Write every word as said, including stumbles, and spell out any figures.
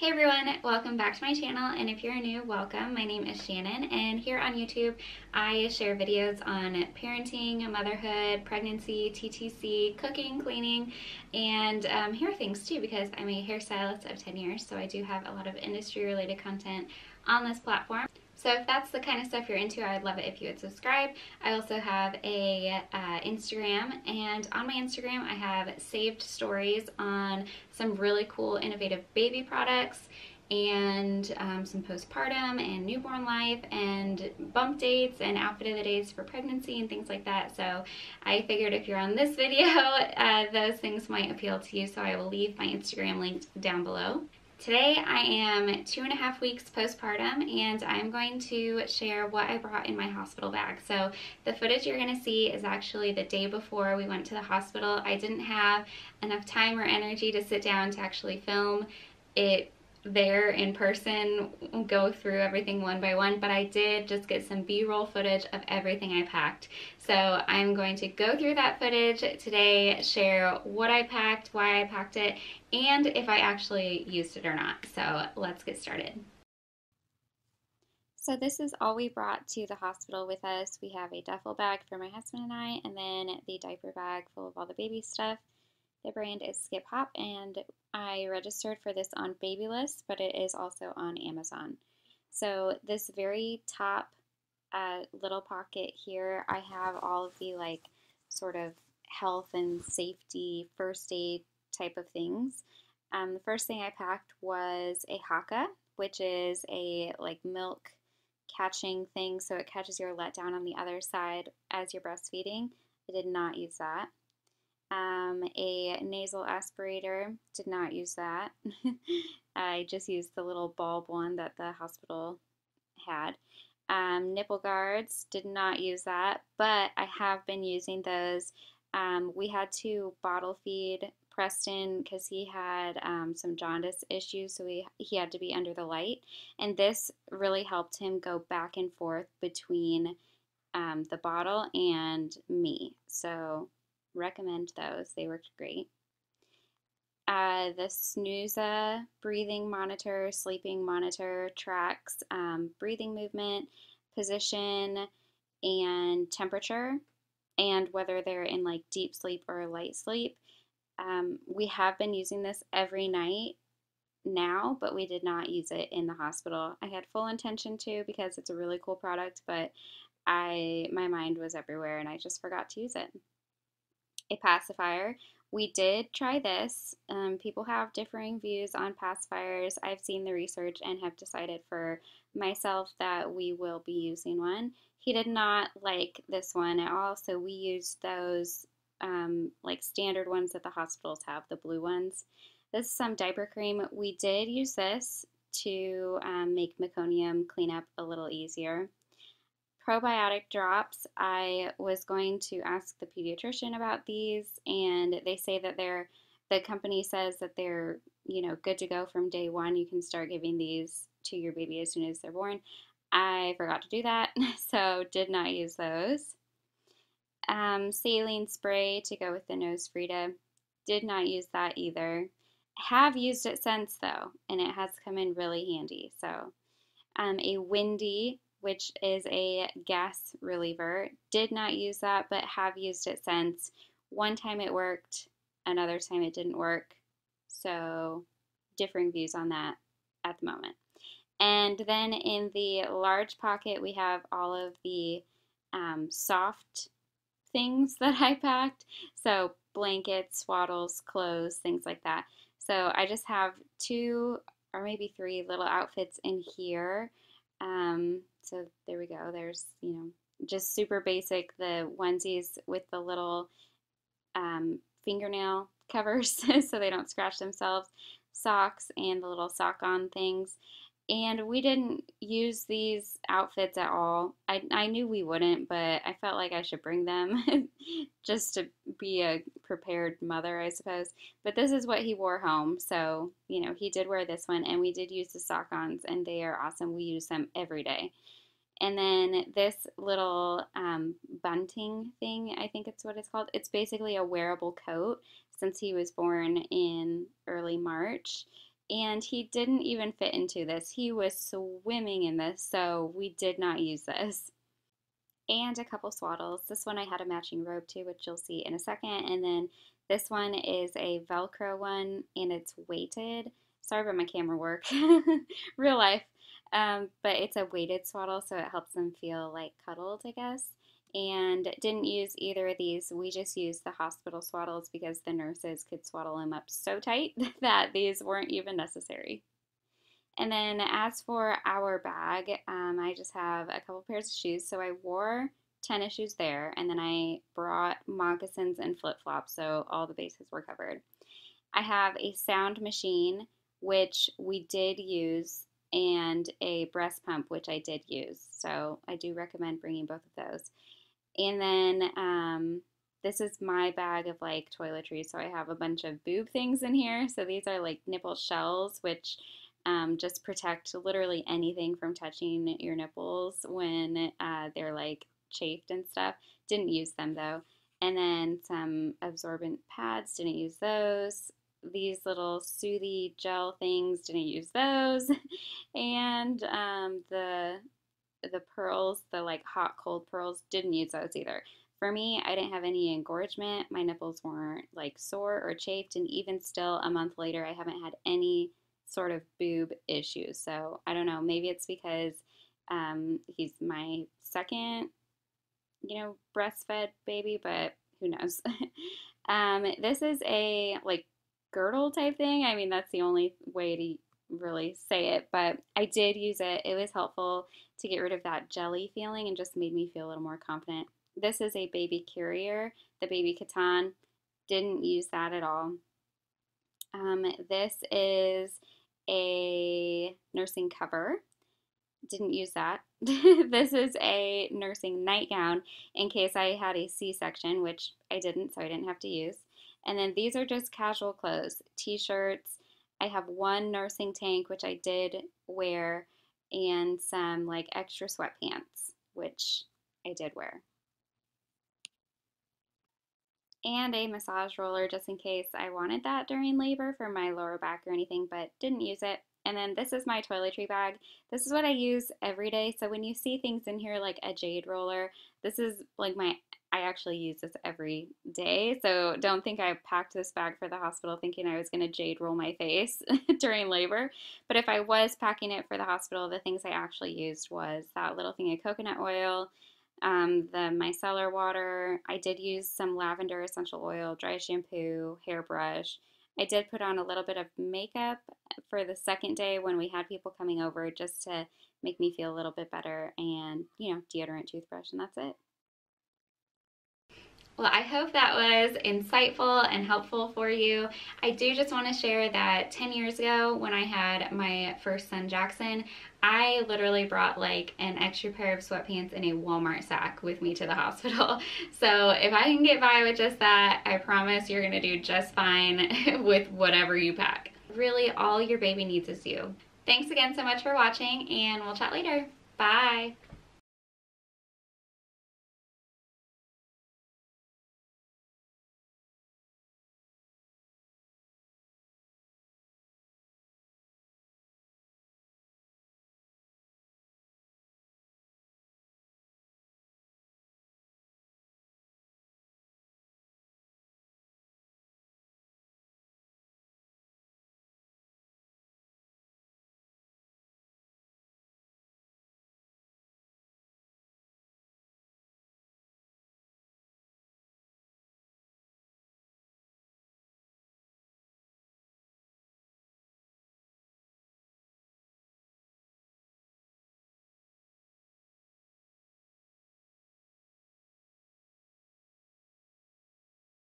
Hey everyone, welcome back to my channel, and if you're new, welcome. My name is Shannon, and here on YouTube I share videos on parenting, motherhood, pregnancy, T T C, cooking, cleaning, and um, hair things too, because I'm a hairstylist of ten years, so I do have a lot of industry related content on this platform. So if that's the kind of stuff you're into, I would love it if you would subscribe. I also have a uh, Instagram, and on my Instagram I have saved stories on some really cool innovative baby products and um, some postpartum and newborn life and bump dates and outfit of the days for pregnancy and things like that. So I figured if you're on this video, uh, those things might appeal to you, so I will leave my Instagram linked down below. Today I am two and a half weeks postpartum, and I'm going to share what I brought in my hospital bag. So the footage you're going to see is actually the day before we went to the hospital. I didn't have enough time or energy to sit down to actually film it there in person, go through everything one by one, but I did just get some B-roll footage of everything I packed. So I'm going to go through that footage today, share what I packed, why I packed it, and if I actually used it or not. So let's get started. So this is all we brought to the hospital with us. We have a duffel bag for my husband and I, and then the diaper bag full of all the baby stuff. The brand is Skip Hop, and I registered for this on BabyList, but it is also on Amazon. So this very top uh, little pocket here, I have all of the like sort of health and safety first aid type of things. Um, the first thing I packed was a Hakka, which is a like milk catching thing, so it catches your letdown on the other side as you're breastfeeding. I did not use that. Um, a nasal aspirator, did not use that. I just used the little bulb one that the hospital had. Um, nipple guards, did not use that, but I have been using those. Um, we had to bottle feed Preston because he had um, some jaundice issues, so we, he had to be under the light, and this really helped him go back and forth between um, the bottle and me. So recommend those. They worked great. Uh, the Snooza breathing monitor, sleeping monitor, tracks um, breathing movement, position, and temperature, and whether they're in like deep sleep or light sleep. Um, we have been using this every night now, but we did not use it in the hospital. I had full intention to because it's a really cool product, but I my mind was everywhere and I just forgot to use it. A pacifier. We did try this. Um, people have differing views on pacifiers. I've seen the research and have decided for myself that we will be using one. He did not like this one at all, so we used those um, like standard ones that the hospitals have, the blue ones. This is some diaper cream. We did use this to um, make meconium cleanup a little easier. Probiotic drops. I was going to ask the pediatrician about these, and they say that they're, the company says that they're, you know, good to go from day one. You can start giving these to your baby as soon as they're born. I forgot to do that, so did not use those. Um, saline spray to go with the Nose Frida. Did not use that either. Have used it since though, and it has come in really handy. So um, a Windy, which is a gas reliever. Did not use that, but have used it since. One time it worked, another time it didn't work. So differing views on that at the moment. And then in the large pocket, we have all of the um, soft things that I packed. So blankets, swaddles, clothes, things like that. So I just have two or maybe three little outfits in here. Um, so there we go. There's, you know, just super basic, the onesies with the little um, fingernail covers so they don't scratch themselves, socks, and the little sock on things. And we didn't use these outfits at all. I, I knew we wouldn't, but I felt like I should bring them just to be a prepared mother, I suppose. But this is what he wore home. So, you know, he did wear this one, and we did use the sock-ons, and they are awesome. We use them every day. And then this little um, bunting thing, I think it's what it's called. It's basically a wearable coat since he was born in early March. and he didn't even fit into this. He was swimming in this, so we did not use this. And a couple swaddles. This one I had a matching robe to, which you'll see in a second. And then this one is a Velcro one, and it's weighted. Sorry about my camera work. Real life. Um, but it's a weighted swaddle, so it helps them feel like cuddled, I guess. And didn't use either of these. We just used the hospital swaddles because the nurses could swaddle him up so tight that these weren't even necessary. And then as for our bag, um, I just have a couple pairs of shoes. So I wore tennis shoes there, and then I brought moccasins and flip-flops, so all the bases were covered. I have a sound machine, which we did use, and a breast pump, which I did use. So I do recommend bringing both of those. And then um, this is my bag of like toiletries. So I have a bunch of boob things in here. So these are like nipple shells, which um, just protect literally anything from touching your nipples when uh, they're like chafed and stuff. Didn't use them though. And then some absorbent pads, didn't use those. These little Soothie gel things, didn't use those. And um, the the pearls, the like hot cold pearls, didn't use those either. For me, I didn't have any engorgement. My nipples weren't like sore or chafed, and even still a month later I haven't had any sort of boob issues. So I don't know, maybe it's because um, he's my second, you know, breastfed baby, but who knows. um, this is a like girdle type thing. I mean, that's the only way to really say it, but I did use it. It was helpful to get rid of that jelly feeling and just made me feel a little more confident. This is a baby carrier, the baby Catan. Didn't use that at all. Um, this is a nursing cover. Didn't use that. This is a nursing nightgown in case I had a C-section, which I didn't, so I didn't have to use. And then these are just casual clothes, t-shirts. I have one nursing tank, which I did wear, and some like extra sweatpants, which I did wear. And a massage roller just in case I wanted that during labor for my lower back or anything, but didn't use it. And then this is my toiletry bag. This is what I use every day. So when you see things in here like a jade roller, this is like my, I actually use this every day. So don't think I packed this bag for the hospital thinking I was going to jade roll my face during labor. But if I was packing it for the hospital, the things I actually used was that little thing of coconut oil, um, the micellar water. I did use some lavender essential oil, dry shampoo, hairbrush. I did put on a little bit of makeup for the second day when we had people coming over just to make me feel a little bit better, and, you know, deodorant, toothbrush, and that's it. Well, I hope that was insightful and helpful for you. I do just want to share that ten years ago when I had my first son, Jackson, I literally brought like an extra pair of sweatpants in a Walmart sack with me to the hospital. So if I can get by with just that, I promise you're going to do just fine with whatever you pack. Really, all your baby needs is you. Thanks again so much for watching, and we'll chat later. Bye.